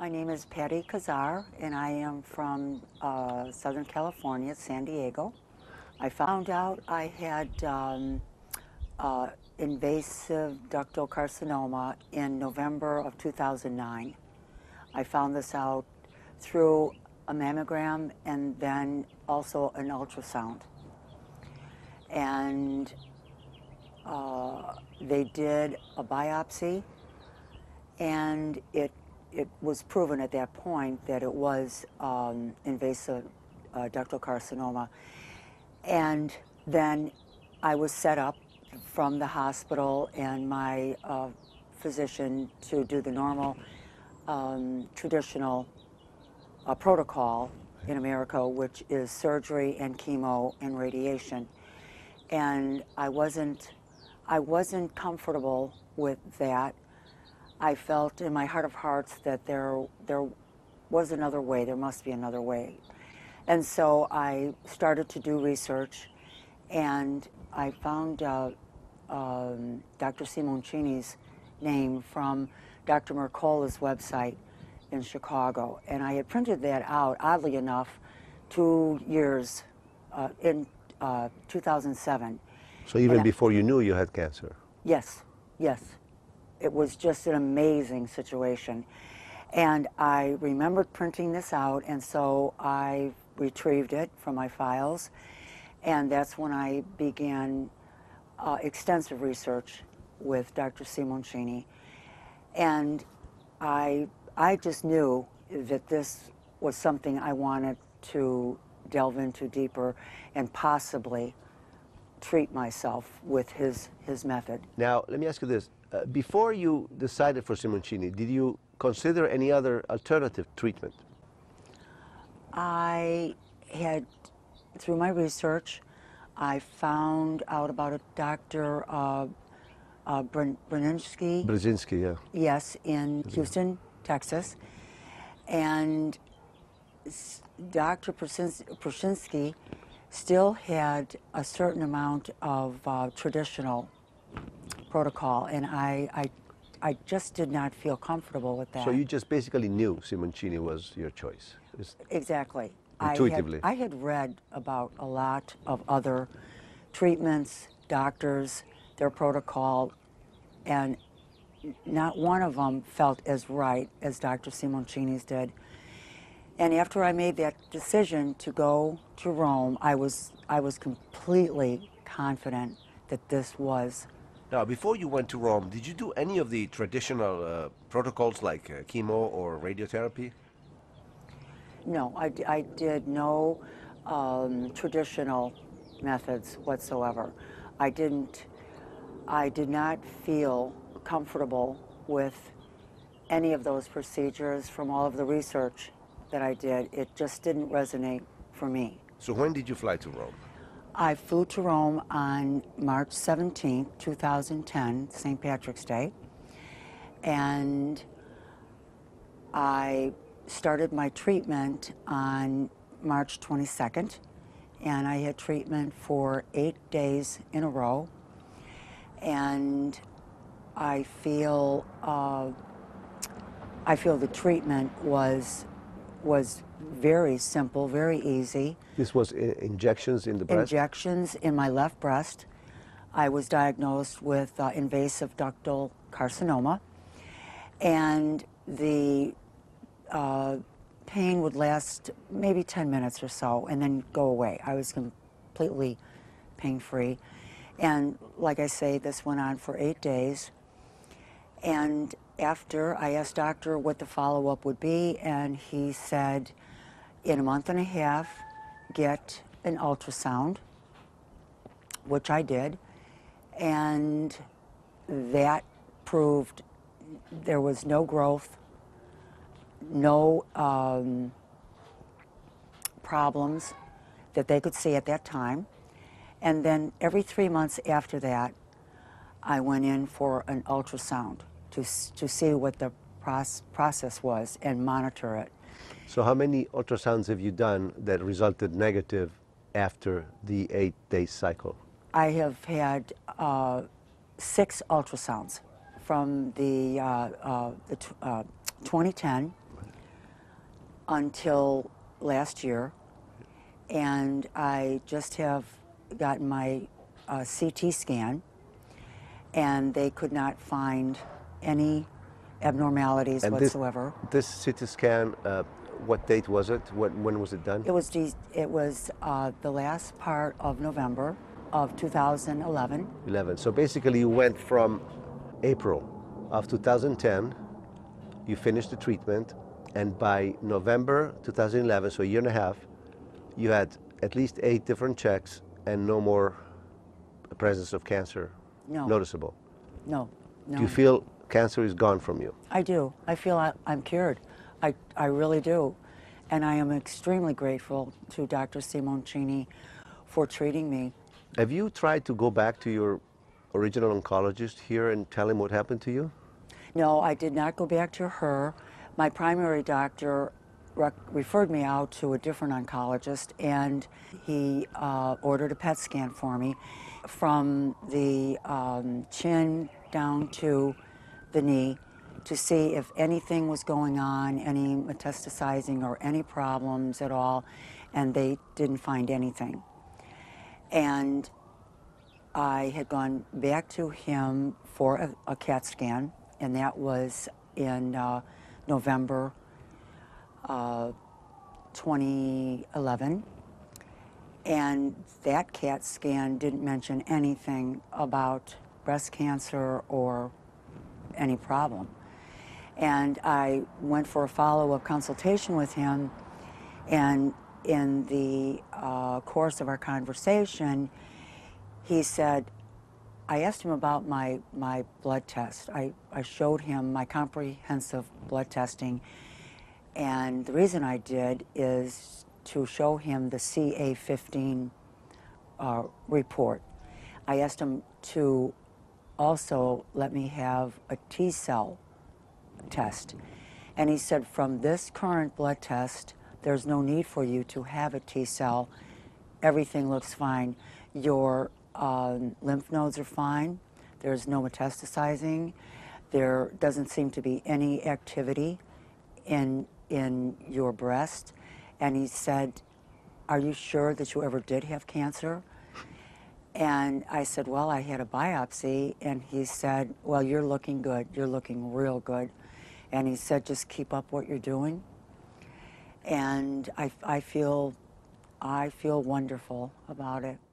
My name is Patty Kazar, and I am from Southern California, San Diego. I found out I had invasive ductal carcinoma in November of 2009. I found this out through a mammogram and then also an ultrasound. And they did a biopsy, and it was proven at that point that it was invasive ductal carcinoma. And then I was set up from the hospital and my physician to do the normal traditional protocol in America, which is surgery and chemo and radiation. And I wasn't comfortable with that. I felt in my heart of hearts that there was another way, there must be another way. And so I started to do research, and I found out Dr. Simoncini's name from Dr. Mercola's website in Chicago. And I had printed that out, oddly enough, 2 years in 2007. So even before you knew you had cancer? Yes, yes. It was just an amazing situation. And I remembered printing this out, and so I retrieved it from my files. And that's when I began extensive research with Dr. Simoncini. And I just knew that this was something I wanted to delve into deeper and possibly treat myself with his method. Now, let me ask you this. Before you decided for Simoncini, did you consider any other alternative treatment? I had, through my research, I found out about a Dr. Brzezinski. Brzezinski, yeah. Yes, in Houston, Texas. And Dr. Brzezinski still had a certain amount of traditional protocol, and I just did not feel comfortable with that. So you just basically knew Simoncini was your choice. Exactly. Intuitively. I had read about a lot of other treatments, doctors, their protocol, and not one of them felt as right as Dr. Simoncini's did. And after I made that decision to go to Rome, I was completely confident that this was. Now, before you went to Rome, did you do any of the traditional protocols like chemo or radiotherapy? No, I did no traditional methods whatsoever. I did not feel comfortable with any of those procedures from all of the research that I did. It just didn't resonate for me. So when did you fly to Rome? I flew to Rome on March 17, 2010, St. Patrick's Day, and I started my treatment on March 22nd, and I had treatment for 8 days in a row, and I feel the treatment was very simple, very easy. This was injections in the breast? Injections in my left breast. I was diagnosed with invasive ductal carcinoma, and the pain would last maybe 10 minutes or so and then go away. I was completely pain-free. And like I say, this went on for 8 days. And after, I asked doctor what the follow-up would be, and he said, in a month and a half, get an ultrasound, which I did, and that proved there was no growth, no problems that they could see at that time. And then every 3 months after that, I went in for an ultrasound to see what the process was and monitor it. So how many ultrasounds have you done that resulted negative after the 8-day cycle? I have had 6 ultrasounds from the 2010 until last year, and I just have gotten my CT scan, and they could not find any abnormalities whatsoever. This CT scan, what date was it? When was it done? It was the last part of November of 2011. So basically you went from April of 2010, you finished the treatment, and by November 2011, so a year and a half, you had at least 8 different checks and no more presence of cancer. No. Noticeable? No, no. Do you feel cancer is gone from you? I do. I feel I'm cured. I really do. And I am extremely grateful to Dr. Simoncini for treating me. Have you tried to go back to your original oncologist here and tell him what happened to you? No, I did not go back to her. My primary doctor referred me out to a different oncologist, and he ordered a PET scan for me from the chin down to the knee to see if anything was going on, any metastasizing or any problems at all, and they didn't find anything. And I had gone back to him for a CAT scan, and that was in November 2011, and that CAT scan didn't mention anything about breast cancer or any problem. And I went for a follow-up consultation with him, and in the course of our conversation, he said, I asked him about my blood test. I showed him my comprehensive blood testing, and the reason I did is to show him the CA15 report. I asked him to also let me have a T-cell test, and he said, from this current blood test, there's no need for you to have a T-cell. Everything looks fine. Your lymph nodes are fine. There's no metastasizing. There doesn't seem to be any activity in your breast. And he said, are you sure that you ever did have cancer? And I said, well, I had a biopsy. And he said, well, you're looking good. You're looking real good. And he said, just keep up what you're doing. And I feel wonderful about it.